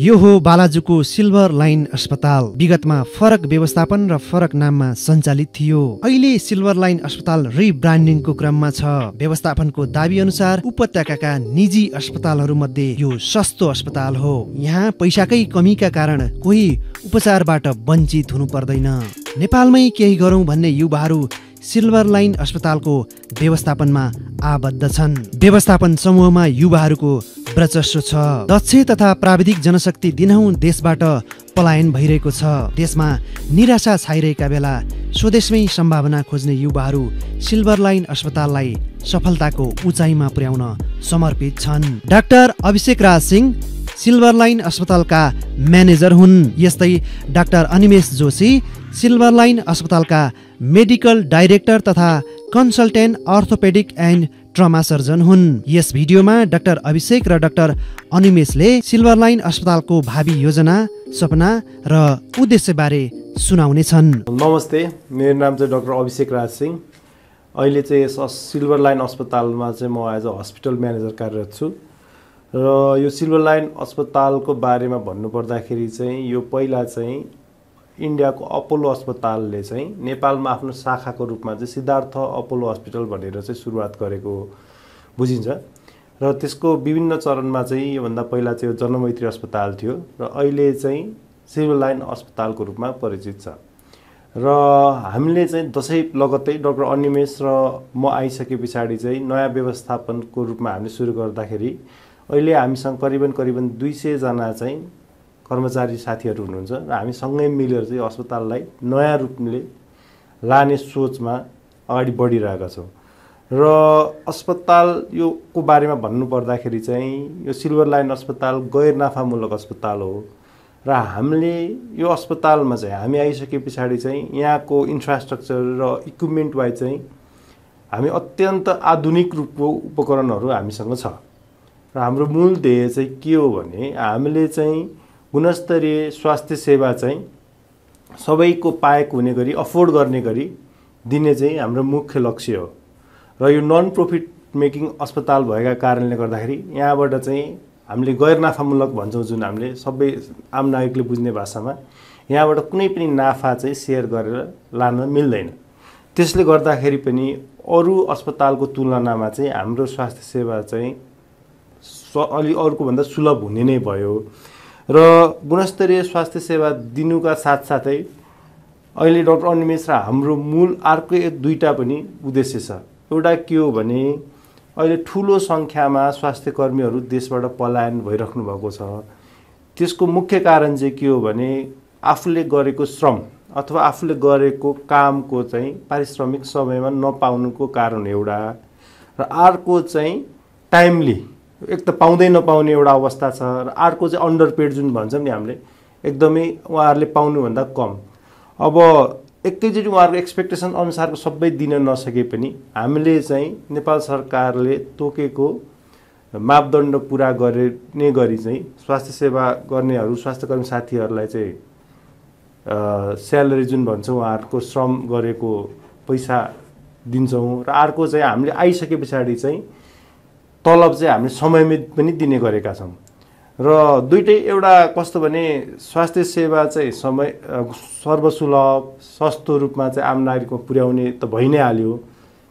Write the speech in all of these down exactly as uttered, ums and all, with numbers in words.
यो हो बालाजुको silver line अस्पताल। विगतमा फरक व्यवस्थापन र फरक नाममा सञ्चालित थियो। अहिले सिल्भर लाइन अस्पताल रिब्रान्डिङको क्रममा छ। व्यवस्थापनको दाबी अनुसार उपत्यकाका निजी अस्पतालहरूमध्ये यो सस्तो अस्पताल हो। यहाँ पैसाकै कमीका कारण कोही उपचारबाट वञ्चित हुनु पर्दैन। नेपालमै केही गरौँ भन्ने युवाहरू सिल्भर लाइन अस्पतालको व्यवस्थापनमा आबद्ध छन्। व्यवस्थापन समूहमा युवाहरूको वर्चस्व छ। दक्ष तथा प्राविधिक जनशक्ति दिनहुँ देशबाट पलायन भइरहेको छ। देशमा निराशा छाइरहेका बेला स्वदेशमै सम्भावना खोज्ने युवाहरू सिल्भर लाइन अस्पताललाई सफलताको उचाइमा पुर्याउन समर्पित छन्। Doctor Abhishek Raj Singh silver line अस्पतालका म्यानेजर हुन्। यस्तै doctor Animesh Joshi silver line अस्पतालका मेडिकल डाइरेक्टर तथा consultant orthopaedic and trauma surgeon हुन्। यस भिडियोमा डाक्टर अभिषेक र डाक्टर अनिमेशले सिल्भर लाइन अस्पतालको भावी योजना, सपना र उद्देश्यबारे सुनाउने छन्। नमस्ते, मेरो नाम चाहिँ डाक्टर अभिषेक राज सिंह। अहिले चाहिँ यस सिल्भर लाइन अस्पतालमा चाहिँ म एज अ हस्पिटल म्यानेजर कार्यरत छु र यो सिल्भर लाइन अस्पतालको बारेमा भन्नुपर्दाखेरि चाहिँ यो पहिला चाहिँ इन्डियाको अपोलो अस्पतालले चाहिँ नेपालमा आफ्नो शाखाको रूपमा चाहिँ सिद्धार्थ अपोलो हस्पिटल भनेर चाहिँ सुरुवात गरेको बुझिन्छ र त्यसको विभिन्न चरणमा चाहिँ योभन्दा पहिला चाहिँ जनमैत्री अस्पताल थियो र अहिले चाहिँ सिल्भर लाइन अस्पतालको रूपमा परिचित छ र हामीले चाहिँ दशैं लगत्तै डाक्टर अनिमेश र म आइसके पछाडि चाहिँ नयाँ व्यवस्थापनको रूपमा हामीले सुरु गर्दाखेरि अहिले हामीसँग करिबन करिबन दुई सय जना चाहिँ कर्मचारी साथीहरु हुनुहुन्छ र हामी सँगै मिलेर चाहिँ अस्पताललाई नयाँ रूपले लाने सोचमा अगाडि बढिरहेका छौं र अस्पताल यो को बारेमा भन्नु पर्दाखेरि चाहिँ यो सिल्भर लाइन अस्पताल गैर नाफामूलक अस्पताल हो र हामीले यो अस्पतालमा चाहिँ हामी आइसके पछाडि चाहिँ यहाँको इन्फ्रास्ट्रक्चर र इक्विपमेन्ट वाइज चाहिँ हामी अत्यन्त आधुनिक रूपको उपकरणहरु हामीसँग छ र हाम्रो मूल ध्येय चाहिँ के हो भने हामीले चाहिँ गुणस्तरीय स्वास्थ्य सेवा चाहिँ सबैको पाएको हुने गरी अफोर्ड गर्ने गरी दिने चाहिँ हाम्रो मुख्य लक्ष्य हो र यो नन प्रॉफिट मेकिङ अस्पताल भएका कारणले गर्दाखेरि यहाँबाट चाहिँ हामीले गैर नाफामूलक भन्छौं, जुन हामीले सबै आम नागरिकले बुझ्ने भाषामा यहाँबाट कुनै पनि नाफा चाहिँ शेयर गरेर लान मिल्दैन। त्यसले गर्दाखेरि पनि अरू अस्पतालको तुलनामा चाहिँ हाम्रो स्वास्थ्य सेवा चाहिँ अलि अरूको भन्दा सुलभ हुने नै भयो र गुणस्तरीय स्वास्थ्य सेवा दिनुका साथसाथै अहिले डाक्टर अनिमेश र हाम्रो मूल अर्को दुईटा पनि उद्देश्य छ। एउटा के हो भने अहिले ठूलो संख्यामा स्वास्थ्य कर्मीहरू देशबाट पलायन भइराख्नु भएको छ। त्यसको मुख्य कारण चाहिँ के हो भने आफूले गरेको श्रम अथवा आफूले गरेको कामको चाहिँ पारिश्रमिक समयमा नपाउनुको कारण एउटा र अर्को चाहिँ टाइमली एक त पाउँदै नपाउने एउटा अवस्था छ र अर्को चाहिँ अन्डरपेड जुन भन्छौं नि हामीले एकदमै उहाँहरूले पाउनुभन्दा कम। अब एकैचोटि उहाँहरूको एक्सपेक्टेसन अनुसारको सबै दिन नसके पनि हामीले चाहिँ नेपाल सरकारले तोकेको मापदण्ड पुरा गर्ने गरी चाहिँ स्वास्थ्य सेवा गर्नेहरू स्वास्थ्य कर्मी साथीहरूलाई चाहिँ स्यालेरी जुन भन्छौं उहाँहरूको श्रम गरेको पैसा दिन्छौं र अर्को चाहिँ हामीले आइसके पछाडि चाहिँ तलब चाहिँ हामीले समयमै पनि दिने गरेका छौं र दुईटै एउटा कस्तो भने स्वास्थ्य सेवा चाहिँ समय सर्वसुलभ सस्तो रूपमा चाहिँ आम नागरिकमा पुर्याउने त भइ नै हाल्यो।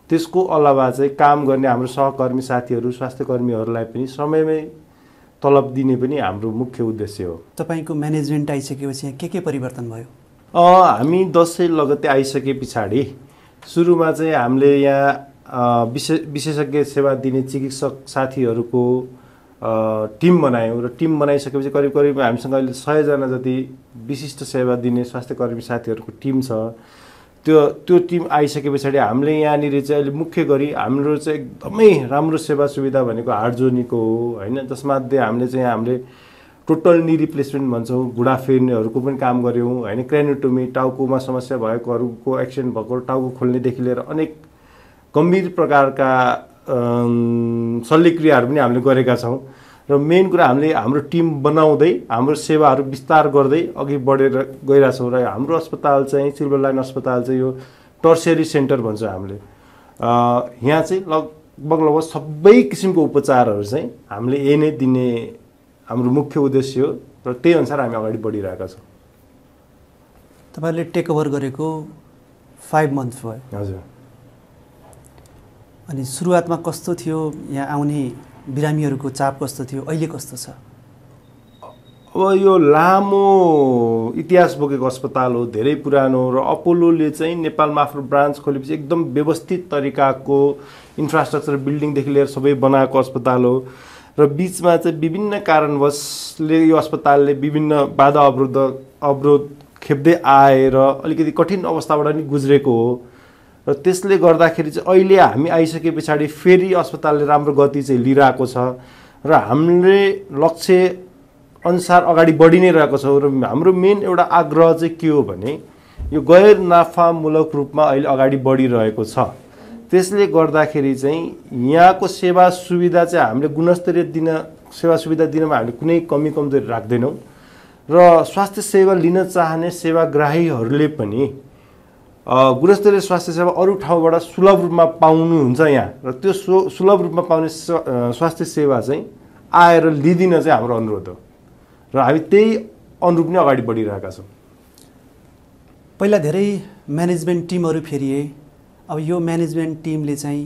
त्यसको अलावा चाहिँ काम गर्ने हाम्रो सहकर्मी साथीहरू स्वास्थ्य कर्मीहरूलाई पनि समयमै तलब दिने पनि हाम्रो मुख्य उद्देश्य हो। तपाईको म्यानेजमेन्ट आइसकेपछि के के परिवर्तन भयो? हामी दशैं लगत्तै आइसके पछाडि सुरुमा चाहिँ हामीले यहाँ विशेष विशेषज्ञ सेवा दिने चिकित्सक साथीहरूको टिम बनायौं र टिम बनाइसकेपछि करिब करिब हामीसँग अहिले सय जना जति विशिष्ट सेवा दिने स्वास्थ्य कर्मी साथीहरूको टिम छ। त्यो त्यो टिम आइसके पछाडि हामीले यहाँनिर चाहिँ अहिले मुख्य गरी हाम्रो चाहिँ एकदमै राम्रो सेवा सुविधा भनेको हार्ट जोर्नीको हो हैन, जसमध्ये हामीले चाहिँ हामीले टोटल नी रिप्लेसमेन्ट भन्छौं, घुँडा फेर्नेहरूको पनि काम गर्यौं हैन, क्रेनियोटोमी टाउकोमा समस्या भएकोहरूको एक्सिडेन्ट भएको टाउको खोल्नेदेखि लिएर अनेक गम्भीर प्रकारका शल्यक्रियाहरू पनि हामीले गरेका छौं र मेन कुरा हामीले हाम्रो टिम बनाउँदै हाम्रो सेवाहरू विस्तार गर्दै अघि बढेर गइरा छौं र हाम्रो अस्पताल चाहिँ सिल्भर लाइन अस्पताल चाहिँ यो टर्सियरी सेन्टर भन्छ हामीले। यहाँ चाहिँ लगभग लगभग सबै किसिमको उपचारहरू चाहिँ हामीले यही नै दिने हाम्रो मुख्य उद्देश्य हो र त्यही अनुसार हामी अगाडि बढिरहेका छौं तपाईले टेक ओभर गरेको five months भयो हजुर अनि सुरुवातमा कस्तो थियो यहाँ आउने बिरामीहरुको चाप कस्तो थियो अहिले कस्तो छ अब यो लामो इतिहास बोकेको अस्पताल हो धेरै पुरानो र अपोलोले चाहिँ नेपालमा आफ्नो ब्रान्च खोलेपछि एकदम व्यवस्थित तरिकाको इन्फ्रास्ट्रक्चर बिल्डिङ देखि लिएर सबै बनाएको अस्पताल हो र बीचमा चाहिँ विभिन्न कारणवशले यो अस्पतालले विभिन्न बाधा अवरोध अवरोध खेप्दै आएर अलिकति कठिन अवस्थाबाट नि गुज्रेको हो र त्यसले गर्दाखेरि चाहिँ अहिले हामी आइसके पछाडी फेरि अस्पतालले राम्रो गति चाहिँ लिइराको छ र हामीले लक्ष्य अनुसार अगाडि बढि नै रहेको छौ र हाम्रो मेन एउटा आग्रह चाहिँ के हो भने यो गैर नाफामूलक रूपमा अहिले अगाडि बढिरहेको छ त्यसले गर्दाखेरि चाहिँ यहाँको सेवा सुविधा चाहिँ हामीले गुणस्तरीय दिन सेवा सुविधा दिनमा हामी कुनै कमी कमजोरी राख्दैनौ र स्वास्थ्य सेवा लिन चाहने सेवाग्राहीहरुले पनि गुणस्तरीय स्वास्थ्य सेवा अरु ठाउँबाट सुलभ रूपमा पाउनुहुन्छ यहाँ र त्यो सुलभ रूपमा पाउने स्वास्थ्य सेवा चाहिँ आएर लिदिन चाहिँ हाम्रो अनुरोध हो र हामी त्यही अनुरूप नै अगाडि बढिरहेका छौं पहिला धेरै म्यानेजमेन्ट टिमहरु फेरिए अब यो म्यानेजमेन्ट टिमले चाहिँ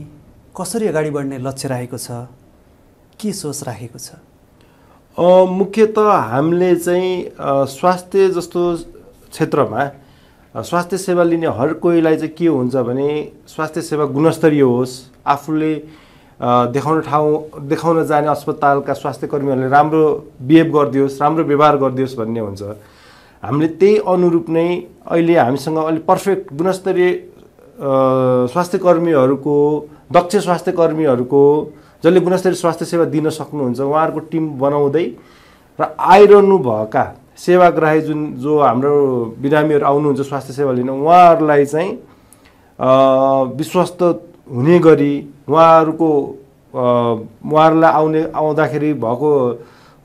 कसरी अगाडि बढ्ने लक्ष्य राखेको छ के सोच राखेको छ अ मुख्यतः हामीले चाहिँ स्वास्थ्य जस्तो क्षेत्रमा स्वास्थ्य सेवा लिने हर कोहीलाई चाहिँ के हुन्छ भने स्वास्थ्य सेवा गुणस्तरीय होस् आफूले देखाउन ठाउँ देखाउन जाने अस्पतालका स्वास्थ्य कर्मीहरुले राम्रो बिहेभ गर्दियोस् राम्रो व्यवहार गर्दियोस् भन्ने हुन्छ हामीले त्यही अनुरूप नै अहिले हामीसँग अलि पर्फेक्ट गुणस्तरीय स्वास्थ्य कर्मीहरुको दक्ष स्वास्थ्य कर्मीहरुको जसले गुणस्तरीय स्वास्थ्य सेवा दिन सक्नुहुन्छ उहाँहरुको टिम बनाउँदै र आइरहनु भएका सेवाग्राही जुन जो हाम्रो बिरामीहरु आउनुहुन्छ स्वास्थ्य सेवा लिन उहाँहरुलाई चाहिँ विश्वस्त हुने गरी उहाँहरुको उहाँहरुलाई आउने आउँदाखेरि भएको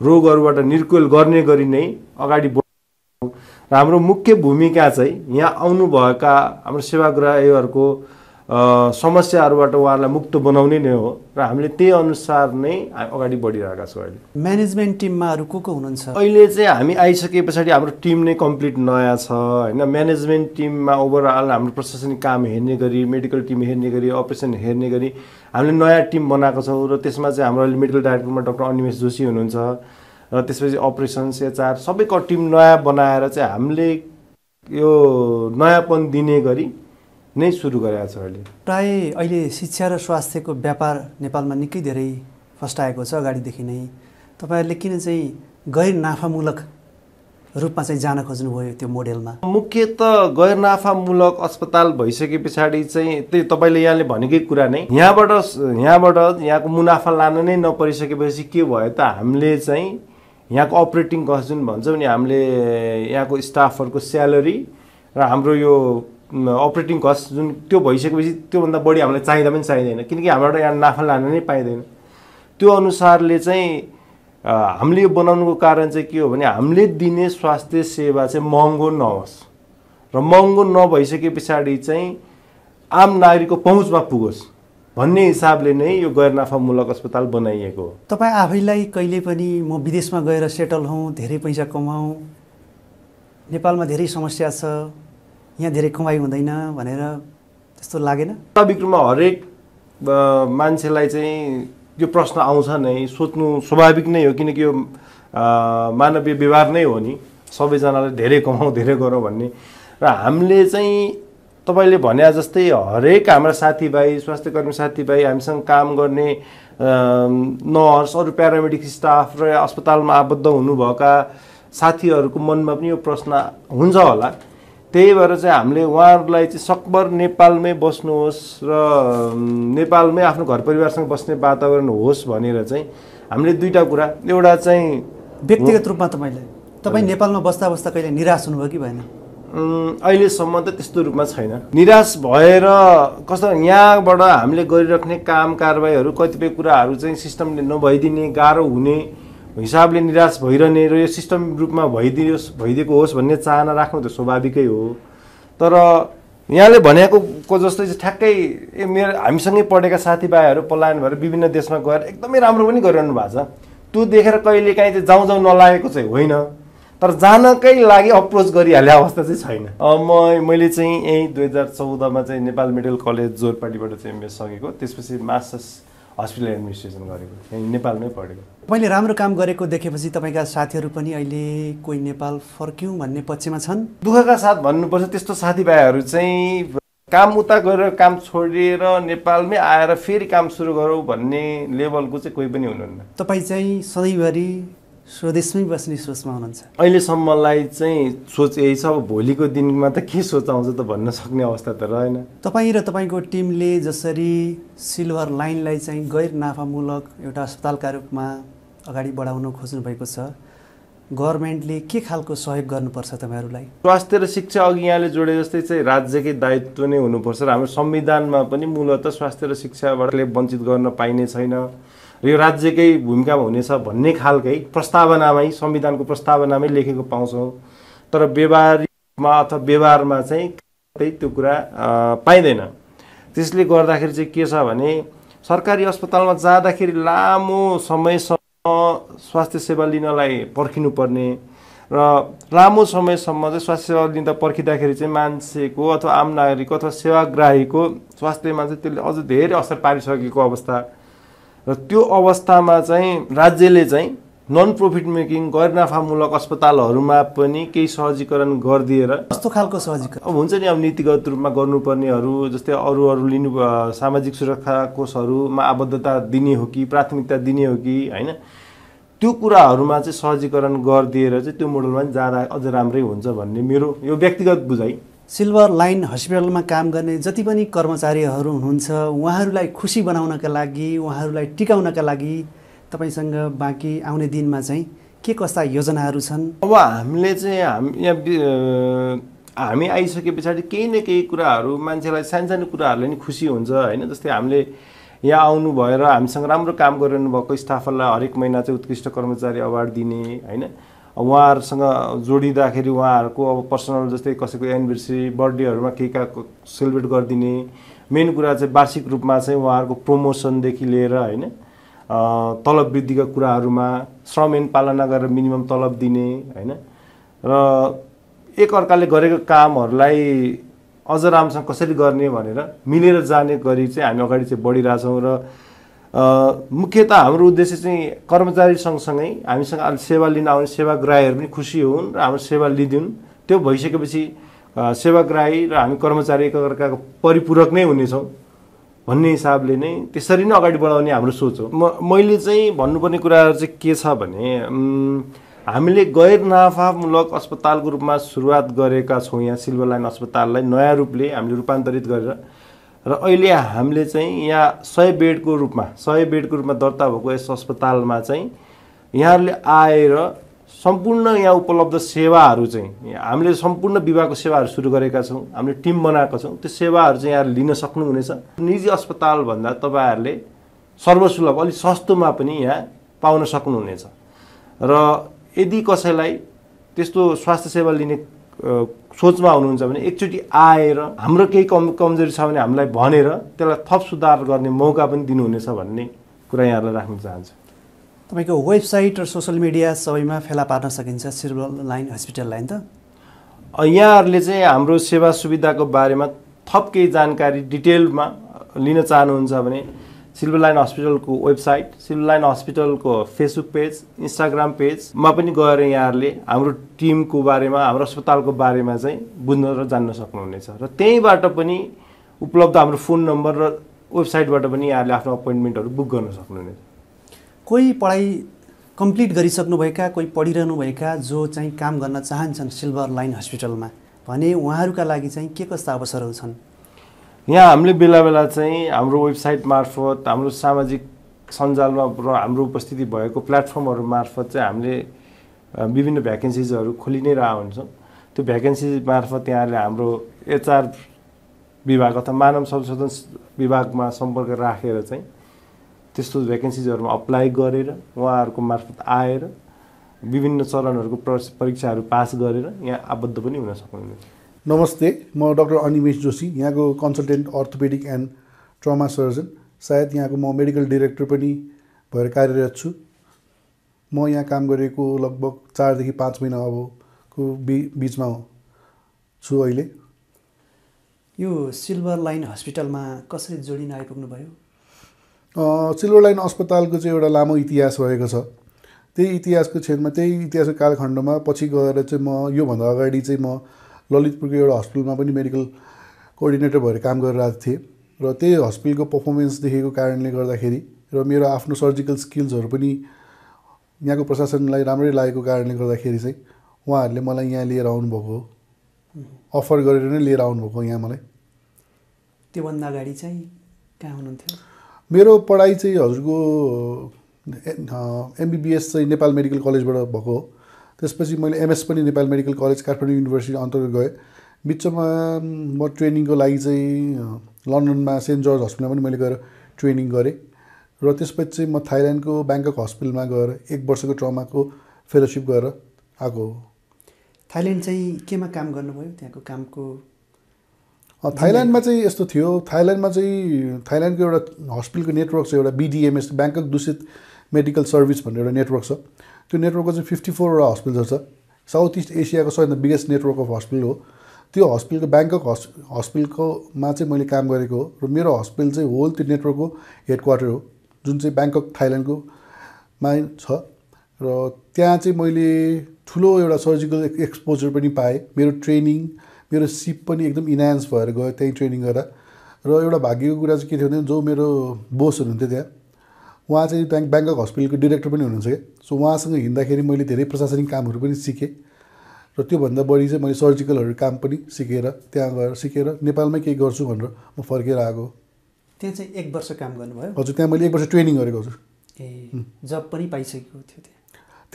रोगहरुबाट निर्कुल गर्ने गरी नै अगाडि बढ्नु र हाम्रो मुख्य भूमिका चाहिँ यहाँ आउनु भएका हाम्रो सेवाग्राहीहरुको समस्याहरुबाट उहाँहरुलाई मुक्त बनाउने नै हो र हामीले त्यही अनुसार नै अगाडि बढिरहेका छौं अहिले म्यानेजमेन्ट टिममा अरु को को हुनुहुन्छ अहिले चाहिँ हामी आइसकेपछि हाम्रो टिम नै कम्प्लिट नयाँ छ हैन म्यानेजमेन्ट टिममा ओभरअल हाम्रो प्रशासनिक काम हेर्ने गरी मेडिकल टिम हेर्ने गरी अपरेसन हेर्ने गरी हामीले नयाँ टिम बनाएको छौं र त्यसमा चाहिँ हाम्रो मेडिकल डाइरेक्टरमा डाक्टर अनिमेश जोशी हुनुहुन्छ र त्यसपछि अपरेसन्स एचआर सबैको टिम नयाँ बनाएर चाहिँ हामीले यो नयाँपन दिने गरी नै सुरु गरेका छ अहिले प्राय अहिले शिक्षा र स्वास्थ्यको व्यापार नेपालमा निकै धेरै फस्टाएको छ अगाडि देखि नै तपाईहरुले किन चाहिँ गैर नाफामूलक रुपमा चाहिँ जान खोज्नु भयो त्यो मोडेलमा मुख्यतः गैर नाफामूलक अस्पताल भइसकेपछि चाहिँ त्यही तपाईले यहाँले भनेकै कुरा नै यहाँबाट यहाँबाट यहाँको मुनाफा लान नै नपरिसकेपछि के भयो त हामीले चाहिँ यहाँको अपरेटिङ कस्ट जुन भन्छौं नि हामीले यहाँको स्टाफहरुको स्यालेरी र हाम्रो यो अपरेटिङ कस्ट जुन त्यो भइसकेपछि त्यो भन्दा बढी हामीलाई चाहिदा पनि चाहिदैन किनकि हाम्रो यहाँ नाफा लान नै पाइदैन त्यो अनुसारले चाहिँ हामीले यो बनाउनुको कारण चाहिँ के हो भने हामीले दिने स्वास्थ्य सेवा चाहिँ महँगो नहोस् र महँगो नभइसकेपछि चाहिँ आम नागरिकको पहुँचमा पुगोस् भन्ने हिसाबले नै यो गैर नाफामूलक अस्पताल बनाइएको हो तपाई आफैलाई कहिले पनि म विदेशमा गएर सेटल हौं धेरै पैसा कमाऊ नेपालमा धेरै समस्या छ यहाँ धेरै कमाई हुँदैन भनेर त्यस्तो लागेन विक्रममा हरेक मान्छेलाई चाहिँ यो प्रश्न आउँछ नै सोच्नु स्वाभाविक नै हो किनकि यो मानवीय व्यवहार नै हो नि सबैजनाले धेरै कमाऊ धेरै गरौ भन्ने र हामीले चाहिँ तपाईले भने जस्तै हरेक हाम्रा साथीभाइ स्वास्थ्य कर्मी साथीभाइ हामीसँग काम गर्ने नर्स अरु प्यारामेडिक स्टाफ र अस्पतालमा आबद्ध हुनुभएका साथीहरुको मनमा पनि यो प्रश्न हुन्छ होला त्यही भएर चाहिँ हामीले उहाँहरुलाई चाहिँ सकभर नेपालमै बस्नुहोस् र नेपालमै आफ्नो घर परिवारसँग बस्ने वातावरण होस् भनेर चाहिँ हामीले दुईटा कुरा एउटा चाहिँ व्यक्तिगत रूपमा तपाईले तपाई नेपालमा बस्दा बस्दा कहिले निराश हुनुभयो कि भएन अहिलेसम्म त त्यस्तो रूपमा छैन निराश भएर कस्तो यहाँबाट हामीले गरिराख्ने काम कारबाहीहरु कतिपय कुराहरु चाहिँ सिस्टमले नभइदिने गाह्रो हुने हिसाबले निराश भइरहने र यो सिस्टम रूपमा भइदियोस् भइदिएको होस् भन्ने चाहना राख्नु त स्वाभाविकै हो तर यहाँले भनेको को जस्तै ठ्याक्कै मेरो हामीसँगै पढेका साथीभाइहरु पलायन भएर विभिन्न देशमा गएर एकदमै राम्रो पनि गरिरहनु भएको छ त्यो देखेर कहिले काहीँ चाहिँ जाउँ जाउँ नलागेको चाहिँ होइन तर जानकै लागि अप्रोच गरिहाले अवस्था चाहिँ छैन म मैले चाहिँ यही दुई हजार चौध मा चाहिँ नेपाल मेडिकल कलेज जोरपाटीबाट चाहिँ एमबीबी सकेको त्यसपछि मास्टर्स हस्पिटल एडमिनिस्ट्रेसन गरेको यही नेपालमै पढेको मैले राम्रो काम गरेको देखेपछि तपाईका साथीहरु पनि अहिले कोही नेपाल फर्क्यौ भन्ने पक्षमा छन् दुःखका साथ भन्नुपर्छ त्यस्तो साथीभाइहरु चाहिँ काम उता गरेर काम छोडेर नेपालमै आएर फेरि काम सुरु गरौ भन्ने लेभलको चाहिँ कोही पनि हुनुहुन्न तपाई चाहिँ सधैँभरि स्वदेशमै बस्ने सोचमा हुनुहुन्छ अहिले सम्मलाई चाहिँ सोच यही छ भोलिको दिनमा त के सोच आउँछ त भन्न सक्ने अवस्था त रहेन तपाई र तपाईको टिमले जसरी सिल्भर लाइनलाई चाहिँ गैर नाफामूलक एउटा अस्पतालका रूपमा अगाडि बढाउन खोज्नु भएको छ गभर्नमेन्टले के खालको सहयोग गर्नुपर्छ तपाईहरुलाई स्वास्थ्य र शिक्षा अघि यहाँले जोडे जस्तै चाहिँ राज्यकै दायित्व नै हुनुपर्छ र हाम्रो संविधानमा पनि मूलतः स्वास्थ्य र शिक्षाबाटले वञ्चित गर्न पाइने छैन र यो राज्यकै भूमिकामा हुनेछ भन्ने खालकै प्रस्तावनामै संविधानको प्रस्तावनामै लेखेको पाउँछौं तर व्यवहारमा अथवा व्यवहारमा चाहिँ त्यही त्यो कुरा पाइदैन त्यसले गर्दाखेरि चाहिँ के छ भने सरकारी अस्पतालमा जाँदाखेरि लामो समय स्वास्थ्य सेवा लिनलाई पर्खिनु पर्ने र लामो समयसम्म चाहिँ स्वास्थ्य सेवा लिँदा पर्खिदाखेरि चाहिँ मान्छेको अथवा आम नागरिकको अथवा सेवाग्राहीको स्वास्थ्यमा चाहिँ त्यसले अझ धेरै असर पारिसकेको अवस्था र त्यो अवस्थामा चाहिँ राज्यले चाहिँ नन प्रॉफिट मेकिङ गैर नाफामूलक अस्पतालहरुमा पनि केही सहजीकरण गरिदिएर कस्तो खालको सहजीकरण अब हुन्छ नि अब नीतिगत रूपमा गर्नुपर्नेहरु जस्तै अरु अरु लिनु सामाजिक सुरक्षा कोषहरुमा आबद्धता दिने हो कि प्राथमिकता दिने हो कि हैन त्यो कुराहरुमा चाहिँ सहजीकरण गरिदिएर चाहिँ त्यो मोडलमा जाँदा अझ राम्रै हुन्छ भन्ने मेरो यो व्यक्तिगत बुझाइ सिल्भर लाइन अस्पतालमा काम गर्ने जति पनि कर्मचारीहरु हुनुहुन्छ उहाँहरुलाई खुशी बनाउनका लागि उहाँहरुलाई टिकाउनका लागि तपाईसँग बाँकी आउने दिनमा चाहिँ के कस्ता योजनाहरू छन् अब हामीले चाहिँ हामी यहाँ हामी आइसकेपछि केही न केही कुराहरू मान्छेलाई सानसानो कुराहरूले नि खुसी हुन्छ हैन जस्तै हामीले यहाँ आउनु भएर हामीसँग राम्रो काम गरिरहनु भएको स्टाफलाई हरेक महिना चाहिँ उत्कृष्ट कर्मचारी अवार्ड दिने हैन उहाँहरुसँग जोडिदाखेरि उहाँहरुको अब पर्सनल जस्तै कसैको एनिभर्सरी बर्थडेहरुमा केका सेलिब्रेट गर्दिने मेन कुरा चाहिँ वार्षिक रूपमा चाहिँ उहाँहरुको प्रमोसन देखि लिएर हैन तलब वृद्धिका कुराहरुमा श्रम ऐन पालना गरेर मिनिमम तलब दिने हैन र एक अर्काले गरेको कामहरुलाई अझ राम्रोसँग कसरी गर्ने भनेर मिलेर जाने गरी चाहिँ हामी अगाडि चाहिँ बढिराछौं र मुख्यतः हाम्रो उद्देश्य चाहिँ कर्मचारी सँगसँगै हामीसँग अहिले सेवा लिन आउने सेवाग्राहीहरु पनि खुशी हुन् र हाम्रो सेवा लिदिउन त्यो भइसकेपछि सेवाग्राही र हामी कर्मचारी एक अर्काको परिपूरक नै हुनेछौं भन्ने हिसाबले नै त्यसरी नै अगाडि बढाउने हाम्रो सोच हो म मैले चाहिँ भन्नुपर्ने कुरा चाहिँ के छ भने हामीले गैर नाफामूलक अस्पतालको रूपमा सुरुवात गरेका छौं यहाँ सिल्भर लाइन अस्पताललाई नयाँ रूपले हामीले रूपान्तरित गरेर र अहिले हामीले चाहिँ यहाँ सय बेडको रूपमा सय बेडको रूपमा दर्ता भएको यस अस्पतालमा चाहिँ यहाँहरुले आएर सम्पूर्ण यहाँ उपलब्ध सेवाहरू चाहिँ हामीले सम्पूर्ण विभागको सेवाहरू सुरु गरेका छौं हामीले टिम बनाएका छौं त्यो सेवाहरू चाहिँ यहाँ लिन सक्नु हुनेछ निजी अस्पताल भन्दा तपाईहरुले सर्वसुलभ अलि सस्तोमा पनि यहाँ पाउन सक्नु हुनेछ र यदि कसैलाई त्यस्तो स्वास्थ्य सेवा लिने सोचमा हुनुहुन्छ भने एकचोटी आएर हाम्रो केही कमजोरी छ भने हामीलाई भनेर त्यसलाई थप सुधार गर्ने मौका पनि दिनु हुनेछ भन्ने कुरा यहाँहरुलाई राख्न चाहन्छु तपाईको वेबसाइट र सोशल मिडिया सबैमा फेला पार्न सकिन्छ सिल्भर लाइन अस्पताललाई त यहाँहरुले चाहिँ हाम्रो सेवा सुविधाको बारेमा थप केही जानकारी डिटेलमा लिन चाहनुहुन्छ भने सिल्भर लाइन अस्पतालको वेबसाइट सिल्भर लाइन अस्पतालको फेसबुक पेज इन्स्टाग्राम पेजमा पनि गएर यहाँहरुले हाम्रो टिमको बारेमा हाम्रो अस्पतालको बारेमा चाहिँ बुझ्न र जान्न सक्नुहुनेछ र त्यहीबाट पनि उपलब्ध हाम्रो फोन नम्बर र वेबसाइटबाट पनि यहाँहरुले आफ्नो अपोइन्टमेन्टहरु बुक गर्न सक्नुहुनेछ कोही पढाइ कम्प्लिट गरिसक्नु भएका कोही पढिरहनु भएका जो चाहिँ काम गर्न चाहन्छन् सिल्भर लाइन अस्पतालमा भने उहाँहरुका लागि चाहिँ के कस्ता अवसरहरू छन् यहाँ हामीले बेला बेला चाहिँ हाम्रो वेबसाइट मार्फत हाम्रो सामाजिक सञ्जालमा हाम्रो उपस्थिति भएको प्लेटफर्महरु मार्फत चाहिँ हामीले विभिन्न भ्याकेन्सीजहरु खोलि नै रहा हुन्छौं त्यो भ्याकेन्सी मार्फत यहाँले हाम्रो एचआर विभाग अथवा मानव संसाधन विभागमा सम्पर्क राखेर चाहिँ त्यस्तो भ्याकेन्सीजहरुमा अप्लाई गरेर उहाँहरुको मार्फत आएर विभिन्न चरणहरुको परीक्षाहरु पास गरेर यहाँ आबद्ध पनि हुन सक्नुहुन्छ नमस्ते म डाक्टर अनिमेश जोशी यहाँको consultant orthopaedic and trauma surgeon सायद यहाँको म मेडिकल डाइरेक्टर पनि भएर कार्यरत छु म यहाँ काम गरेको लगभग चार देखि पाँच महिना अबको बीचमा छु अहिले। यो सिल्भर लाइन अस्पतालमा कसरी जोडिन आइपुग्नु भयो? अ सिल्भर लाइन अस्पतालको चाहिँ एउटा लामो इतिहास रहेको छ। त्यही इतिहासको क्षेत्रमा त्यही इतिहासको कालखण्डमा पछि गएर चाहिँ म यो भन्दा अगाडि चाहिँ म ललितपुरको एउटा अस्पतालमा पनि मेडिकल कोर्डिनेटर भएर काम गरिरहेको थिएँ र त्यही अस्पतालको परफर्मेन्स देखेको कारणले गर्दाखेरि र मेरो आफ्नो सर्जिकल स्किल्सहरु पनि यहाँको प्रशासनलाई राम्रै लागेको कारणले गर्दाखेरि चाहिँ उहाँहरूले मलाई यहाँ लिएर आउनु भएको अफर गरेर नै लिएर आउनु भएको यहाँ मलाई। त्यो भन्दा अगाडि चाहिँ कहाँ हुनुहुन्थ्यो? मेरो पढाइ चाहिँ हजुरको एमबीबीएस चाहिँ नेपाल मेडिकल कलेजबाट भएको हो। त्यसपछि मैले एमएस पनि Nepal medical college Kathmandu university अन्तर्गत गएँ। बिचमा म ट्रेनिङको लागि चाहिँ लन्डनमा सेन्ट जर्ज हस्पिटलमा पनि मैले गएर ट्रेनिङ गरेँ र त्यसपछि चाहिँ म थाइल्यान्डको ब्याङ्कक हस्पिटलमा गएर एक वर्षको ट्रमाको फेलोसिप गरेर आएको हो। थाइल्यान्ड चाहिँ केमा काम गर्नुभयो? त्यहाँको कामको थाइल्यान्डमा चाहिँ यस्तो थियो, थाइल्यान्डमा चाहिँ थाइल्यान्डको एउटा हस्पिटलको नेटवर्क छ एउटा BDMS Bangkok Dusit medical service भन्ने एउटा नेटवर्क छ। त्यो नेटवर्कको चाहिँ फिफ्टी फोरवटा हस्पिटलहरू छ। साउथ इस्ट एसियाको सबैभन्दा बिगेस्ट नेटवर्क अफ हस्पिटल हो। त्यो हस्पिटलको ब्याङ्कक हस् हस्पिटलकोमा चाहिँ मैले काम गरेको हो र मेरो हस्पिटल चाहिँ होल त्यो नेटवर्कको हेडक्वार्टर हो जुन चाहिँ ब्याङ्कक थाइल्यान्डकोमा छ र त्यहाँ चाहिँ मैले ठुलो एउटा सर्जिकल एक्सपोजर पनि पाएँ। मेरो ट्रेनिङ मेरो सिप पनि एकदम इन्हान्स भएर गयो त्यही ट्रेनिङ गर्दा। र एउटा भाग्यको कुरा चाहिँ के थियो भने जो मेरो बोस हुनुहुन्थ्यो त्यहाँ उहाँ चाहिँ ब्याङ्क ब्याङ्कक हस्पिटलको डिरेक्टर पनि हुनुहुन्छ क्या। सो उहाँसँग हिँड्दाखेरि मैले धेरै प्रशासनिक कामहरू पनि सिकेँ र त्योभन्दा बढी चाहिँ मैले सर्जिकलहरू काम पनि सिकेर त्यहाँ गएर सिकेर नेपालमै केही गर्छु भनेर म फर्केर आएको। त्यहाँ चाहिँ एक वर्ष काम गर्नुभयो? हजुर, त्यहाँ मैले एक वर्ष ट्रेनिङ गरेको हजुर। ए जब पनि पाइसकेको थियो त्यहाँ?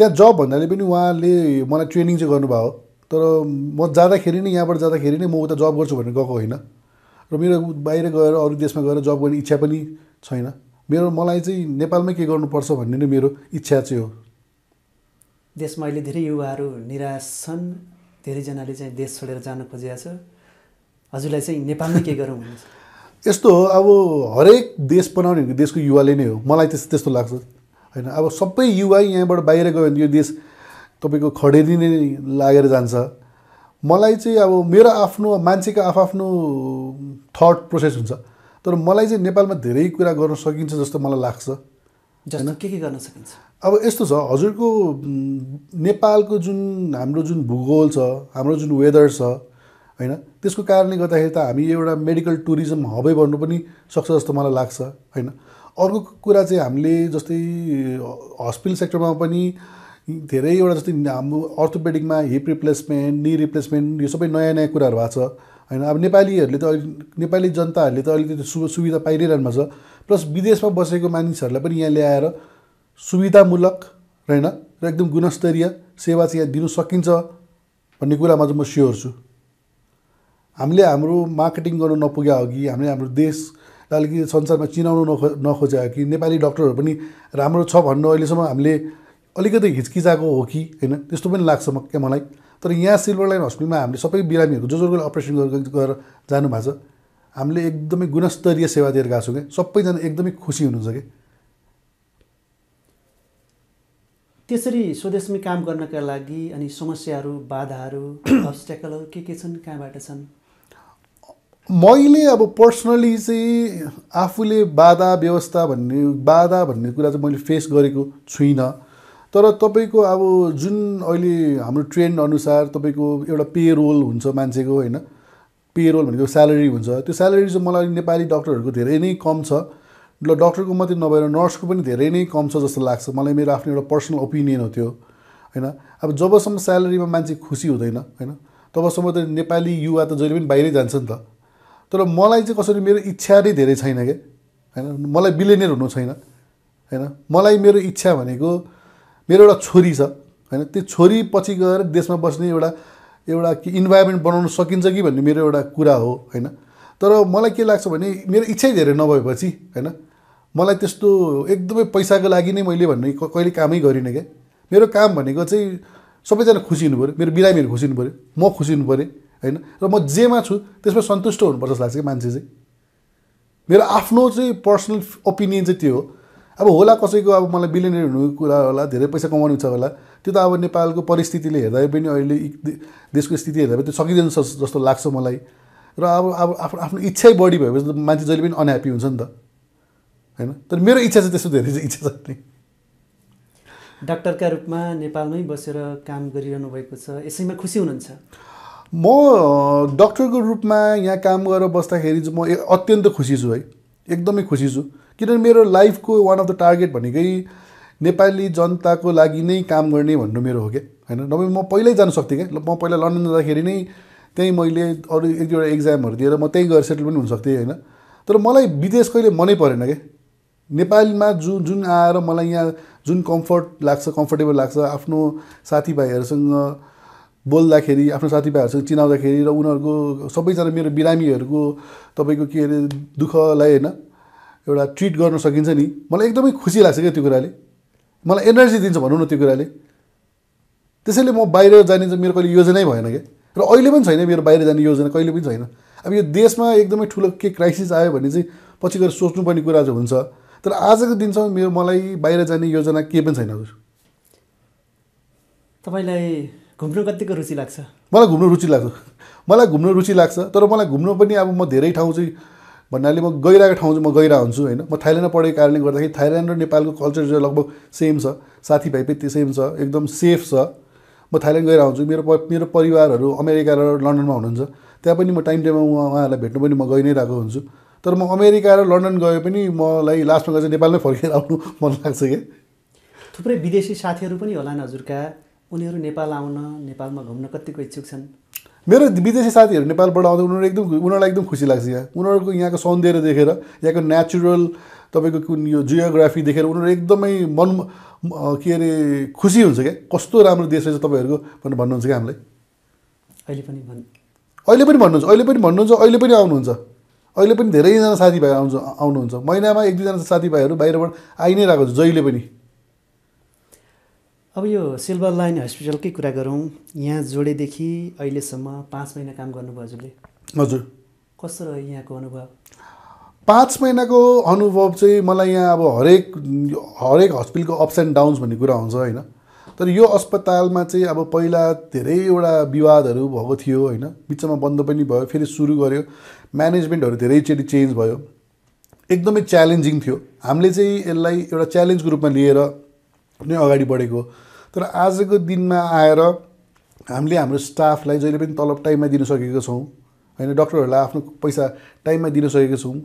त्यहाँ जब भन्नाले पनि उहाँले मलाई ट्रेनिङ चाहिँ गर्नुभयो तर म जाँदाखेरि नै यहाँबाट जाँदाखेरि नै म उता जब गर्छु भनेर गएको होइन र मेरो बाहिर गएर अरू देशमा गएर जब गर्ने इच्छा पनि छैन। मेरो मलाई चाहिँ नेपालमै के गर्नुपर्छ भन्ने नै मेरो इच्छा चाहिँ हो। देशमा अहिले धेरै युवाहरू निराश छन्, धेरैजनाले चाहिँ देश छोडेर जान खोजिएको छ। हजुरलाई चाहिँ नेपालमै के गरौँ भन्ने यस्तो हो। अब हरेक देश बनाउने भनेको देशको युवाले नै हो, मलाई त्यस्तो त्यस्तो लाग्छ होइन। अब सबै युवा यहाँबाट बाहिर गयो भने यो देश तपाईको खडेरी नै लागेर जान्छ। मलाई चाहिँ अब मेरो आफ्नो मान्छेको आफआफ्नो थट प्रोसेस हुन्छ तर मलाई चाहिँ नेपालमा धेरै कुरा गर्न सकिन्छ जस्तो मलाई लाग्छ। जस्तो के के गर्न सकिन्छ? अब यस्तो छ हजुरको नेपालको जुन हाम्रो जुन भूगोल छ हाम्रो जुन वेदर छ हैन त्यसको कारणले गर्दाखेरि त हामी एउटा मेडिकल टुरिज्म हबै बन्नु पनि सक्छ जस्तो मलाई लाग्छ हैन। अर्को कुरा चाहिँ हामीले जस्तै हस्पिटल सेक्टरमा पनि धेरैवटा जस्तै हाम्रो अर्थोपेडिकमा हिप रिप्लेसमेन्ट नी रिप्लेसमेन्ट यो सबै नयाँ नयाँ कुराहरू भएको छ होइन। अब नेपालीहरूले त अहिले नेपाली जनताहरूले त अहिले त्यो सु सुविधा पाइरहनु भएको छ। प्लस विदेशमा बसेको मानिसहरूलाई पनि यहाँ ल्याएर सुविधामूलक होइन र एकदम गुणस्तरीय सेवा चाहिँ यहाँ दिनु सकिन्छ भन्ने कुरामा चाहिँ म स्योर छु। हामीले हाम्रो मार्केटिङ गर्नु नपुग्या हो कि हामीले हाम्रो देशलाई अलिकति संसारमा चिनाउनु नखो नखोज्या हो कि नेपाली डक्टरहरू पनि राम्रो छ भन्नु अहिलेसम्म हामीले अलिकति हिचकिचाएको हो कि हैन त्यस्तो पनि लाग्छ म क्या मलाई। तर यहाँ सिल्भर लाइन हस्पिटलमा हामीले सबै बिरामीहरूको जो जोले अपरेसन गरेर जानु भएको छ हामीले एकदमै गुणस्तरीय सेवा दिएर गएको छौँ क्या। सबैजना एकदमै खुसी हुनुहुन्छ क्या। त्यसरी स्वदेशमै काम गर्नका लागि अनि समस्याहरू बाधाहरू अब्स्ट्याकलहरू के के छन् कहाँबाट छन्? मैले अब पर्सनली चाहिँ आफूले बाधा व्यवस्था भन्ने बाधा भन्ने कुरा चाहिँ मैले फेस गरेको छुइनँ। तर तपाईको अब जुन अहिले हाम्रो ट्रेन्ड अनुसार तपाईको एउटा पे रोल हुन्छ मान्छेको हैन। पे रोल भनेको स्यालेरी हुन्छ। त्यो स्यालेरी चाहिँ मलाई नेपाली डाक्टरहरुको धेरै नै कम छ र डाक्टरको मात्रै नभएर नर्सको पनि धेरै नै कम छ जस्तो लाग्छ मलाई। मेरो आफ्नो एउटा पर्सनल ओपिनियन हो त्यो हैन। अब जबसम्म स्यालेरीमा मान्छे खुसी हुँदैन हैन तबसम्म त नेपाली युवा त जहिले पनि बाहिरै जान्छ नि त। तर मलाई चाहिँ कसरी मेरो इच्छा नै धेरै छैन के हैन। मलाई बिलियनर हुनु छैन हैन। मलाई मेरो इच्छा भनेको मेरो एउटा छोरी छ हैन। त्यो छोरी पछि गएर देशमा बस्ने एउटा एउटा कि इन्भाइरोमेन्ट बनाउन सकिन्छ कि भन्ने मेरो एउटा कुरा हो हैन। तर मलाई के लाग्छ भने मेरो इच्छै धेरै नभएपछि हैन मलाई त्यस्तो एकदमै पैसाको लागि नै मैले भन्ने कहिले कामै गरिनँ क्या। मेरो काम भनेको चाहिँ सबैजना खुसी हुनु पऱ्यो, मेरो बिरामीहरू खुसी हुनु पऱ्यो, म खुसी हुनु पऱ्यो हैन। र म जेमा छु त्यसमा सन्तुष्ट हुनुपर्छ जस्तो लाग्छ कि मान्छे चाहिँ। मेरो आफ्नो चाहिँ पर्सनल ओपिनियन चाहिँ त्यो हो। अब होला कसैको अब मलाई बिलियनर हुनु कुरा होला धेरै पैसा कमाउनु छ होला त्यो त अब नेपालको परिस्थितिले हेर्दा पनि अहिले देशको स्थिति हेर्दा पनि त्यो सकिदैन जस्तो लाग्छ मलाई र अब अब आफ्नो इच्छै बढी भएपछि मान्छे जहिले पनि अनह्यापी हुन्छ नि त हैन तर मेरो इच्छा चाहिँ त्यस्तो धेरै इच्छा छैन डाक्टरका रूपमा नेपालमै बसेर काम गरिरहनु भएको छ यसैमा खुसी हुनुहुन्छ म डाक्टरको रूपमा यहाँ काम गरेर बस्दाखेरि म अत्यन्त खुसी छु है एकदमै खुसी छु किनभने मेरो लाइफ को वन अफ द टार्गेट भनेकै नेपाली जनता को लागि नै काम गर्ने भन्नु मेरो हो के हैन नभए म पहिल्यै जान सक्थे के म पहिला लन्डन जाँदाखेरि नै त्यही मैले अरु एक दुईवटा एक्जामहरु दिएर म त्यही गएर सेटल पनि हुन सक्थे हैन तर मलाई विदेश कहिले मनै परेन के नेपालमा जुन जुन आएर मलाई यहाँ जुन कम्फर्ट लाग्छ कम्फर्टेबल लाग्छ आफ्नो साथीभाइहरुसँग बोल्दाखेरि आफ्नो साथीभाइहरुसँग चिनाउँदाखेरि र उनीहरुको सबैजना मेरो बिरामीहरुको तपाईको के अरे दुखलाई हैन एउटा ट्रीट गर्न सकिन्छ नि मलाई एकदमै खुसी लाग्छ के त्यो कुराले मलाई एनर्जी दिन्छ भन्नु न त्यो कुराले त्यसैले म बाहिर जाने चाहिँ मेरो कहिले योजनै भएन के र अहिले पनि छैन मेरो बाहिर जाने योजना कहिले पनि छैन अब यो देशमा एकदमै ठूलो के क्राइसिस आयो भने चाहिँ पछि गएर सोच्नु पर्ने कुरा चाहिँ हुन्छ तर आजको दिनसम्म मेरो मलाई बाहिर जाने योजना के पनि छैन हजुर तपाईलाई घुम्नु कतिको रुचि लाग्छ मलाई घुम्नु रुचि लाग्छ मलाई घुम्नु रुचि लाग्छ तर मलाई घुम्नु पनि अब म धेरै ठाउँ चाहिँ भन्नाले म गइराको ठाउँ चाहिँ म गइरा हुन्छु हैन म थाइल्यान्डमा पढेको कारणले गर्दाखेरि थाइल्यान्ड र नेपालको कल्चर चाहिँ लगभग सेम छ साथीभाइ पनि त्यो सेम छ एकदम सेफ छ म थाइल्यान्ड गइरा हुन्छु मेरो मेरो परिवारहरु अमेरिका र लन्डनमा हुनुहुन्छ त्यहाँ पनि म टाइम टाइममा उहाँहरुलाई भेट्नु पनि म गइ नै रहेको हुन्छु तर म अमेरिका र लन्डन गए पनि मलाई लास्टमा गएर नेपालमै फर्केर आउनु मन लाग्छ के थुप्रै विदेशी साथीहरु पनि होला हजुरका उनीहरु नेपाल आउन नेपालमा घुम्न कतिको इच्छुक छन् मेरो विदेशी साथीहरु नेपालबाट आउँदा उनीहरु एकदम उनीहरुलाई एकदम खुसी लाग्छ यहाँ उनीहरुको यहाँको सौन्दर्य देखेर यहाँको नेचुरल तपाईको यो जियोग्राफी देखेर उनीहरु एकदमै मन के अरे खुसी हुन्छ के कस्तो राम्रो देश छ तपाईहरुको भनेर भन्नुहुन्छ के हामीलाई अहिले पनि भन् अहिले पनि भन्नुहुन्छ अहिले पनि भन्नुहुन्छ अहिले पनि आउनुहुन्छ अहिले पनि धेरै जना साथीभाइ आउँछ आउनुहुन्छ महिनामा एक दुई जना साथीभाइहरु बाहिरबाट आइ नै रहेको छ जहिले पनि अब यो सिल्भर लाइन हस्पिटलकै कुरा गरौँ यहाँ जोडेदेखि अहिलेसम्म पाँच महिना काम गर्नुभयो हजुरले हजुर कस्तो रह्यो यहाँको अनुभव पाँच महिनाको अनुभव चाहिँ मलाई यहाँ अब हरेक हरेक हस्पिटलको अप्स एन्ड डाउन्स भन्ने कुरा हुन्छ हैन तर यो अस्पतालमा चाहिँ अब पहिला धेरैवटा विवादहरू भएको थियो हैन बीचमा बन्द पनि भयो फेरि सुरु गर्यो म्यानेजमेन्टहरु धेरैचोटी चेन्ज भयो एकदमै च्यालेन्जिङ थियो हामीले चाहिँ यसलाई एउटा च्यालेन्जको रूपमा लिएर नै अगाडि बढेको तर आजको दिनमा आएर हामीले हाम्रो स्टाफलाई जहिले पनि तलब टाइममा दिन सकेको छौं हैन डाक्टरहरुलाई आफ्नो पैसा टाइममा दिन सकेको छौं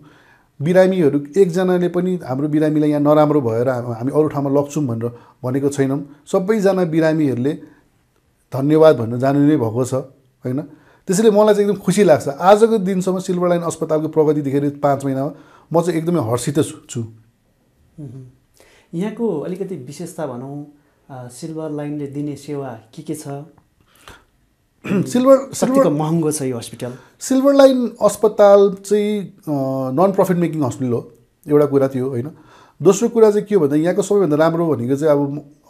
बिरामीहरु एक जनाले पनि हाम्रो बिरामीलाई यहाँ नराम्रो भएर हामी अरु ठाउँमा लग्छौं भनेर भनेको छैनौं सबैजना बिरामीहरुले धन्यवाद भन्न जान्नु नै भएको छ हैन त्यसैले मलाई चाहिँ एकदम खुसी लाग्छ आजको दिनसम्म सिल्भर लाइन अस्पतालको प्रगति देखेर पाँच महिनामा म चाहिँ एकदमै हर्षित छु यहाँको अलिकति विशेषता भनौं सिल्भर लाइनले दिने सेवा के के छ सिल्भर सिल्भरको महँगो छ यो अस्पताल सिल्भर लाइन अस्पताल चाहिँ नन प्रफिट मेकिङ अस्पताल हो एउटा कुरा थियो हैन दोस्रो कुरा चाहिँ के हो भन्दा यहाँको सबैभन्दा राम्रो भनेको चाहिँ अब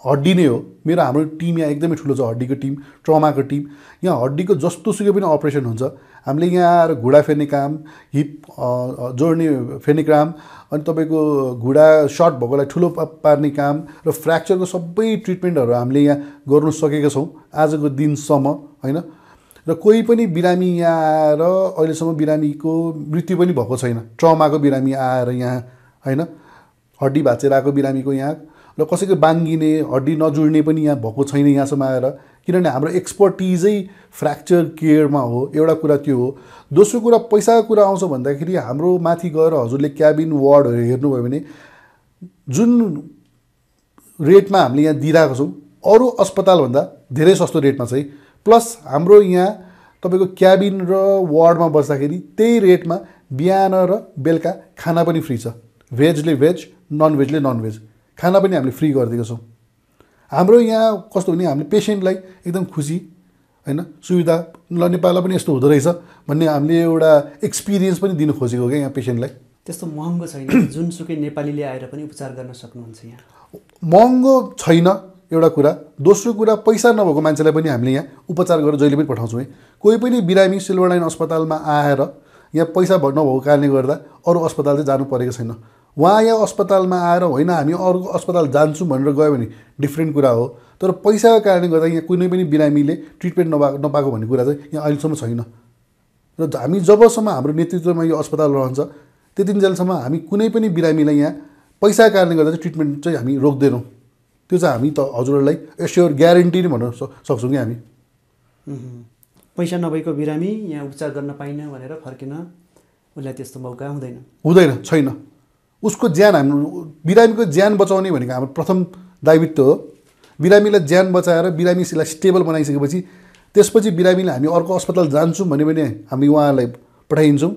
हड्डी नै हो मेरो हाम्रो टिम यहाँ एकदमै ठूलो छ हड्डीको टिम ट्रमाको टिम यहाँ हड्डीको जस्तो सुकै पनि अपरेसन हुन्छ हामीले यहाँ आएर घुडा फेर्ने काम हिप जोड्ने फेर्ने काम अनि तपाईको घुडा शर्ट भएकोलाई ठूलो पार्ने काम र फ्र्याक्चरको सबै ट्रिटमेन्टहरु हामीले यहाँ गर्न सकेका छौं आजको दिनसम्म हैन र कुनै पनि बिरामी यहाँ आएर अहिलेसम्म बिरामीको मृत्यु पनि भएको छैन ट्रमाको बिरामी आएर यहाँ हैन हड्डी भाँचिरहेको बिरामीको यहाँ र कसैको बाङ्गिने हड्डी नजुड्ने पनि यहाँ भएको छैन यहाँसम्म आएर किनभने हाम्रो एक्सपर्टिजै फ्र्याक्चर केयरमा हो एउटा कुरा त्यो हो दोस्रो कुरा पैसाको कुरा आउँछ भन्दाखेरि हाम्रो माथि गएर हजुरले क्याबिन वार्डहरु हेर्नुभयो भने जुन रेटमा हामीले यहाँ दिइराको छौं अरु अस्पताल भन्दा धेरै सस्तो रेटमा चाहिँ प्लस हाम्रो यहाँ तपाईको क्याबिन र वार्डमा बस्दाखेरि त्यही रेटमा बिहान र बेलुका खाना पनि फ्री छ भेजले भेज ननभेजले ननभेज खाना पनि हामीले फ्री गरिदिएको छौं हाम्रो यहाँ कस्तो भने हामीले पेशेन्टलाई एकदम खुसी हैन सुविधा ल नेपालमा पनि यस्तो हुँदो रहेछ भन्ने हामीले एउटा एक्सपिरियन्स पनि दिन खोजेको के यहाँ पेशेन्टलाई त्यस्तो महँगो छैन जुनसुकै नेपालीले आएर पनि उपचार गर्न सक्नुहुन्छ यहाँ महँगो छैन एउटा कुरा दोस्रो कुरा पैसा नभएको मान्छेलाई पनि हामीले यहाँ उपचार गरेर जहिले पनि पठाउँछौं कोही पनि बिरामी सिल्भर लाइन अस्पतालमा आएर यहाँ पैसा भर्न भएको कारणले गर्दा अरु अस्पताल चाहिँ जानु परेको छैन वहाँ या अस्पतालमा आएर होइन हामी अरु अस्पताल जान्छौं भनेर गयो भने डिफरेन्ट कुरा हो तर पैसाको कारणले गर्दा यहाँ कुनै पनि बिरामीले ट्रिटमेन्ट नपाएको भन्ने कुरा चाहिँ यहाँ अहिले सम्म छैन र हामी जबसम्म हाम्रो नेतृत्वमा यो अस्पताल रहन्छ त्यतिन्जेलसम्म हामी कुनै पनि बिरामीलाई यहाँ पैसाको कारणले गर्दा चाहिँ ट्रिटमेन्ट चाहिँ हामी रोक्दैनौं त्यो चाहिँ हामी त हजुरहरूलाई एश्योर ग्यारेन्टी नै भन्न सक्छौं कि हामी पैसा नभएको बिरामी यहाँ उपचार गर्न पाइन्न भनेर फर्किन उलाई त्यस्तो मौका हुँदैन हुँदैन छैन उसको ज्यान हाम्रो बिरामीको ज्यान बचाउने भनेको हाम्रो प्रथम दायित्व हो बिरामीलाई ज्यान बचाएर बिरामीलाई स्टेबल बनाइसकेपछि त्यसपछि बिरामीलाई हामी अर्को अस्पताल जान्छौं भने पनि हामी उहाँलाई पठाइन्छौं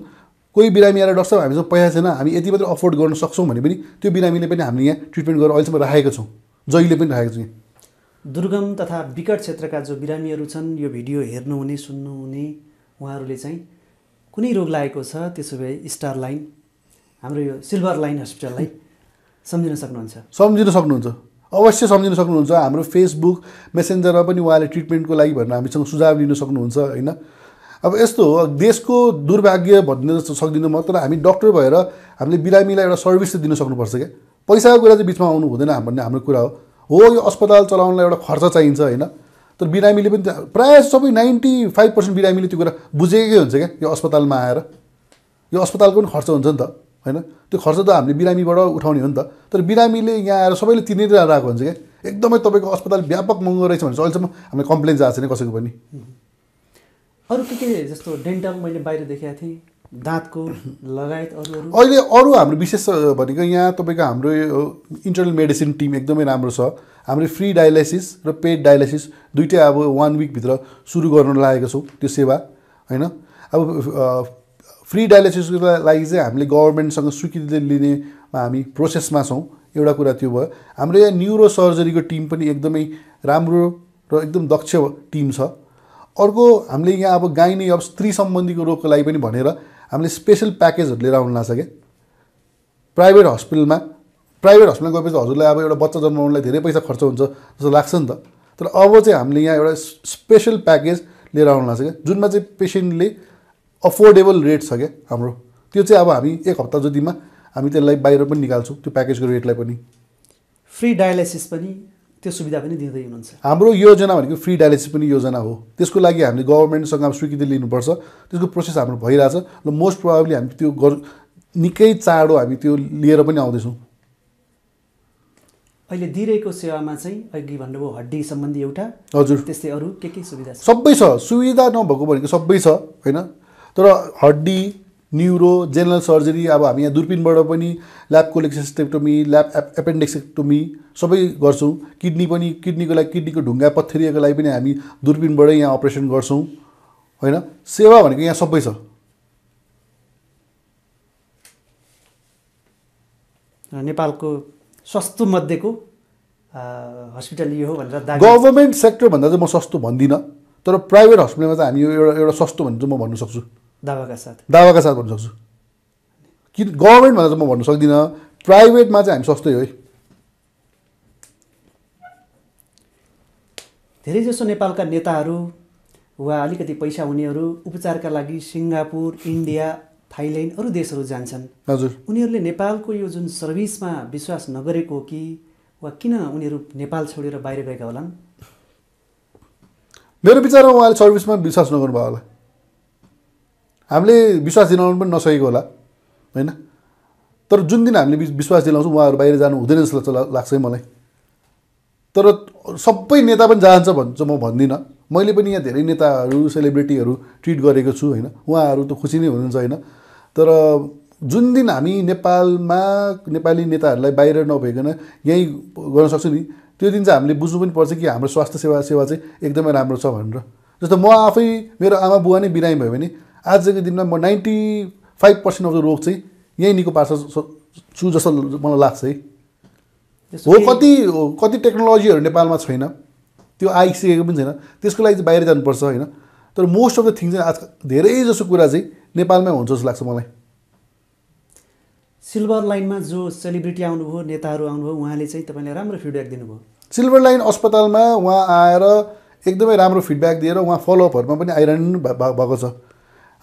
कोही बिरामी आएर डक्टर हामीसँग पैसा छैन हामी यति मात्र अफोर्ड गर्न सक्छौं भने पनि त्यो बिरामीले पनि हामीले यहाँ ट्रिटमेन्ट गरेर अहिले सम्म राखेको छौं जहिले पनि राखेको छौं दुर्गम तथा विकट क्षेत्रका जो बिरामीहरू छन् यो भिडियो हेर्नु हुने सुन्नु हुने उहाँहरूले चाहिँ कुनै रोग लागेको छ त्यसोभए स्टार लाइन हाम्रो यो सिल्भर लाइन हस्पिटललाई सम्झिन सक्नुहुन्छ सम्झिन सक्नुहुन्छ अवश्य सम्झिन सक्नुहुन्छ हाम्रो फेसबुक मेसेन्जरमा पनि उहाँले ट्रिटमेन्टको लागि भनेर हामीसँग सुझाव लिन सक्नुहुन्छ हैन अब यस्तो हो देशको दुर्भाग्य भन्न सक्दिन म तर हामी डाक्टर भएर हामीले बिरामीलाई एउटा सर्भिस दिन सक्नुपर्छ के पैसाको कुरा चाहिँ बीचमा आउनु हुँदैन भन्ने हाम्रो कुरा हो हो यो अस्पताल चलाउनलाई एउटा खर्च चाहिन्छ हैन तर बिरामीले पनि प्राय सबै ninety-five percent बिरामीले त्यो कुरा बुझेकै हुन्छ के यो अस्पतालमा आएर यो अस्पतालको पनि खर्च हुन्छ नि त हैन त्यो खर्च त हामीले बिरामीबाट उठाउने हो नि त तर बिरामीले यहाँ आएर सबैले तिनीले राखेको हुन्छ के एकदमै तपाईको अस्पताल व्यापक महँगो रहेछ भने अहिलेसम्म हामीले कम्प्लेन जाएको छैन कसैको पनि अरु के के जस्तो डेन्टल मैले बाहिर देखेको थिएँ दाँतको लगायत अरु अरु अहिले अरु हाम्रो विशेष भनेको यहाँ तपाईको हाम्रो इन्टरनल मेडिसिन टिम एकदमै राम्रो छ हामीले फ्री डायलिसिस र पेड डायलिसिस दुईटै अब वान वीक भित्र सुरु गर्न लागेको छौं त्यो सेवा हैन अब फ्री डायलिसिसको लागि चाहिँ हामीले गभर्नमेन्टसँग स्वीकृति लिने हामी प्रोसेसमा छौं एउटा कुरा त्यो भयो हाम्रो यहाँ न्यूरो सर्जरीको टिम पनि एकदमै राम्रो र एकदम दक्ष टिम छ अर्को हामीले यहाँ अब गाइनी अब स्त्री सम्बन्धीको रोगको लागि पनि भनेर हामीले स्पेशल प्याकेजहरु लिएर आउन लासके प्राइभेट हस्पिटलमा प्राइभेट हस्पिटलमा गएपछि हजुरलाई अब एउटा बच्चा जन्माउनलाई धेरै पैसा खर्च हुन्छ जस्तो लाग्छ नि त तर अब चाहिँ हामीले यहाँ एउटा स्पेशल प्याकेज लिएर आउन लासके जुनमा चाहिँ पेशेन्टले अफोर्डेबल रेट छ के हाम्रो त्यो चाहिँ अब हामी एक हप्ता जतिमा हामी त्यसलाई बाहिर पनि निकाल्छौं त्यो प्याकेजको रेटलाई पनि फ्री डायलिसिस पनि त्यो सुविधा पनि दिँदै हुनुहुन्छ हाम्रो योजना भनेको फ्री डायलिसिस पनि योजना हो त्यसको लागि हामीले गभर्नमेन्टसँग स्वीकृति लिनुपर्छ त्यसको प्रोसेस हाम्रो भइराछ र मोस्ट प्रोबेबली हामी त्यो निकै चाँडो हामी त्यो लिएर पनि आउँदै छौं अहिले दिइरहेको सेवामा चाहिँ अघि भन्नुभयो हड्डी सम्बन्धी एउटा हजुर त्यस्तै अरु के के सुविधा छ सबै छ सुविधा नभएको भनेको सबै छ हैन तर हड्डी न्यूरो जनरल सर्जरी अब हामी यहाँ दुर्पिनबाट पनि ल्याब कोलेक्टोमी ल्याब एपेन्डिक्सेक्टोमी सबै गर्छौं किडनी पनि किडनीको लागि किडनीको ढुङ्गा पत्थरिएको लागि पनि हामी दुर्पिनबाट यहाँ अपरेसन गर्छौं हैन सेवा भनेको यहाँ सबै छ नेपालको सस्तो मध्येको अस्पताल यो हो भनेर गभर्नमेन्ट सेक्टर भन्दा चाहिँ म सस्तो भन्दिन तर प्राइभेट हस्पिटलमा चाहिँ हामी एउटा एउटा सस्तो भन्छु म भन्न सक्छु दावाका साथ दावाका साथ भन्न सक्छु कि गभर्नमेन्ट भनेर म भन्न सक्दिन प्राइभेटमा चाहिँ हामी सस्तै हो धेरै जसो नेपालका नेताहरू वा अलिकति पैसा हुनेहरू उपचारका लागि सिंगापुर इन्डिया थाइल्यान्ड अरू देशहरू जान्छन् हजुर उनीहरूले नेपालको यो जुन सर्भिसमा विश्वास नगरेको कि वा किन उनीहरू नेपाल छोडेर बाहिर गएका होलान् मेरो विचारमा उहाँले सर्भिसमा विश्वास नगर्नु भयो होला हामीले विश्वास दिलाउन पनि नसकेको होला हैन तर जुन दिन हामीले विश्वास दिलाउँछौं उहाँहरु बाहिर जानु हुँदैन जस्तो लाग्छ मलाई तर सबै नेता पनि जान्छ भन्छ म भन्दिन मैले पनि यहाँ धेरै नेताहरु सेलिब्रिटीहरु ट्विट गरेको छु हैन उहाँहरु त खुसी नै हुनुहुन्छ हैन तर जुन दिन हामी नेपालमा नेपाली नेताहरुलाई बाहिर नभएकन यही गर्न सक्छौं नि त्यो दिन चाहिँ हामीले बुझ्नु पनि पर्छ कि हाम्रो स्वास्थ्य सेवा सेवा चाहिँ एकदमै राम्रो छ भनेर जस्तो म आफै मेरो आमा बुवा नै बिरामी भयो भने आजको दिनमा म ninety-five percent अफ द रोग चाहिँ यही निको पार्छ छु जस्तो मलाई लाग्छ है हो कति कति टेक्नोलोजीहरु नेपालमा छैन त्यो आइसकेको पनि छैन त्यसको लागि चाहिँ बाहिर जानुपर्छ हैन तर मोस्ट अफ द थिङ चाहिँ आज धेरै जसो कुरा चाहिँ नेपालमै हुन्छ जस्तो लाग्छ मलाई सिल्भर लाइनमा जो सेलिब्रिटी आउनुभयो नेताहरू आउनुभयो उहाँले चाहिँ तपाईलाई राम्रो फिडब्याक दिनुभयो सिल्भर लाइन अस्पतालमा उहाँ आएर एकदमै राम्रो फिडब्याक दिएर उहाँ फलोअपहरुमा पनि आइरहनु भएको छ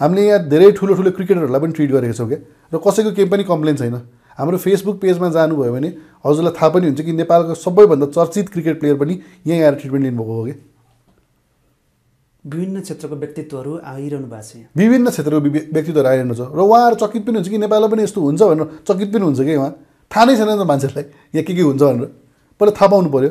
हामीले यहाँ धेरै ठुलो ठुलो क्रिकेटरहरूलाई पनि ट्रिट गरेको छौं के र कसैको केही पनि कम्प्लेन छैन हाम्रो फेसबुक पेजमा जानु भयो भने हजुरलाई थाहा पनि हुन्छ कि नेपालको सबैभन्दा चर्चित क्रिकेट प्लेयर पनि यहीँ आएर ट्रिटमेन्ट लिनुभएको हो के विभिन्न क्षेत्रको व्यक्तित्वहरू आइरहनु भएको छ विभिन्न क्षेत्रको व्यक्तित्वहरू आइरहनु छ र उहाँहरु चकित पनि हुन्छ कि नेपालमा पनि यस्तो हुन्छ भनेर चकित पनि हुन्छ के उहाँ थाहा नै छैन नि मान्छेलाई यहाँ के के हुन्छ भनेर पहिले थाहा पाउनु पर्यो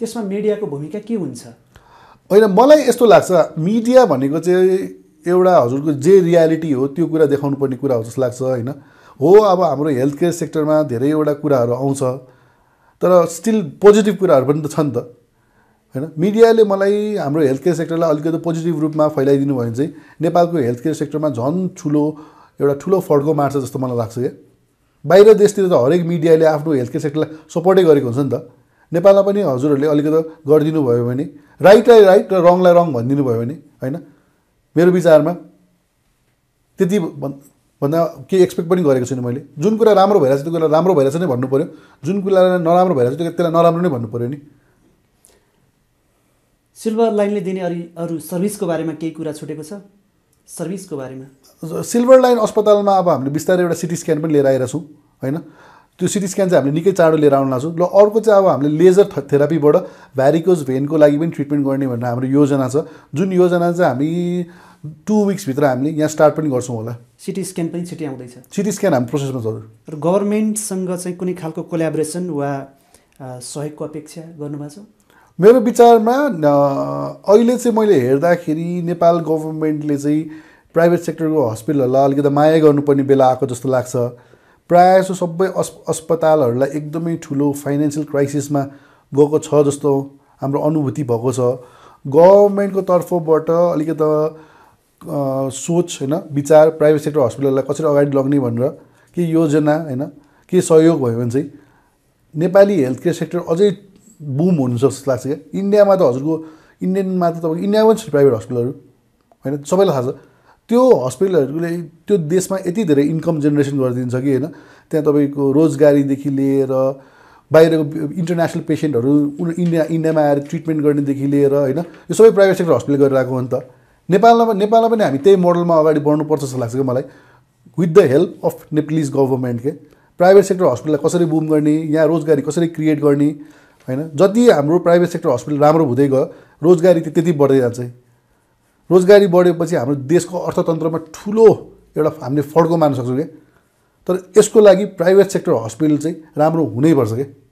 त्यसमा मिडियाको भूमिका के हुन्छ हैन मलाई यस्तो लाग्छ मिडिया भनेको चाहिँ एउटा हजुरको जे रियालिटी हो त्यो कुरा देखाउनु पर्ने कुरा हो जस्तो लाग्छ हैन हो अब हाम्रो हेल्थ केयर सेक्टरमा धेरै एउटा कुराहरु आउँछ तर स्टिल पोजिटिभ कुराहरु पनि त छन् त हैन मिडियाले मलाई हाम्रो हेल्थ केयर सेक्टरलाई अलिकति पोजिटिभ रूपमा फैलाइदिनु भएन चाहिँ नेपालको हेल्थ केयर सेक्टरमा झन् ठुलो एउटा ठुलो फड्को मार्छ जस्तो मलाई लाग्छ के बाहिर देशतिर त हरेक मिडियाले आफ्नो हेल्थ केयर सेक्टरलाई सपोर्टै गरेको हुन्छ नि त नेपालमा पनि हजुरहरूले अलिकति गर्दिनु भयो भने राइटलाई राइट र रङलाई रङ भन्दिनु भयो भने हैन मेरो विचारमा त्यति भन्दा के एक्सपेक्ट पनि गरेको छैन मैले जुन कुरा राम्रो भइराछ त्यो कुरा राम्रो भइराछ नै भन्नु पर्यो जुन कुरा नराम्रो भइराछ त्यो त्यसलाई नराम्रो नै भन्नु पर्यो नि सिल्भर लाइनले दिने अरु सर्भिसको बारेमा केही कुरा छुटेको छ सर्भिसको बारेमा सिल्भर लाइन अस्पतालमा अब हामीले बिस्तारै एउटा सिटी स्क्यान पनि लिएर आइराछौँ हैन त्यो सिटी स्क्यान चाहिँ हामीले निकै चाँडो लिएर आउन लाग्छौँ ल अर्को चाहिँ अब हामीले लेजर थेरापीबाट भ्यारिकोज भेनको लागि पनि ट्रिटमेन्ट गर्ने भनेर हाम्रो योजना छ जुन योजना चाहिँ हामी टू विक्सभित्र हामीले यहाँ स्टार्ट पनि गर्छौँ होला सिटी स्क्यान पनि छिटै आउँदैछ सिटी स्क्यान हाम्रो प्रोसेसमा छ र गभर्नमेन्टसँग चाहिँ कुनै खालको कोल्याबोरेसन वा सहयोगको अपेक्षा गर्नुभएको छ मेरो विचारमा अहिले चाहिँ मैले हेर्दाखेरि नेपाल गभर्नमेन्टले चाहिँ प्राइभेट सेक्टरको हस्पिटलहरूलाई अलिकति माया गर्नुपर्ने बेला आएको जस्तो लाग्छ प्रायसो सबै अस्पतालहरूलाई एकदमै ठुलो फाइनेन्शियल क्राइसिसमा गएको छ जस्तो हाम्रो अनुभूति भएको छ गभर्नमेन्टको तर्फबाट अलिकति सोच हैन विचार प्राइभेट सेक्टर हस्पिटललाई कसरी अगाडि लग्ने भनेर के योजना हैन के सहयोग भयो भने चाहिँ नेपाली हेल्थ केयर सेक्टर अझै बुम हुनु जस्तो लाग्छ के इन्डियामा त हजुरको इन्डियनमा त तपाईको इन्डियामा पनि छ प्राइभेट हस्पिटलहरू हैन सबैलाई थाहा छ त्यो हस्पिटलहरुले त्यो देशमा यति धेरै इन्कम जेनेरेसन गर्दिन्छ कि हैन त्यहाँ तपाईको रोजगारीदेखि लिएर बाहिरको इन्टरनेशनल पेशेन्टहरु इन्डिया इन्डियामा आएर ट्रिटमेन्ट गर्नेदेखि लिएर हैन यो सबै प्राइभेट सेक्टर हस्पिटल गरिरहेको हो नि त नेपालमा नेपालमा पनि हामी त्यही मोडलमा अगाडि बढ्नु पर्छ जस्तो लाग्छ के मलाई with the help of Nepalese government के प्राइभेट सेक्टर हस्पिटललाई कसरी बुम गर्ने यहाँ रोजगारी कसरी क्रिएट गर्ने हैन जति हाम्रो प्राइभेट सेक्टर हस्पिटल राम्रो हुँदै गयो रोजगारी त्यति बढ्दै जान्छ रोजगारी बढेपछि हाम्रो देशको अर्थतन्त्रमा ठुलो एउटा हामीले फड्को मान्न सक्छौँ के तर यसको लागि प्राइभेट सेक्टर हस्पिटल चाहिँ राम्रो हुनै पर्छ के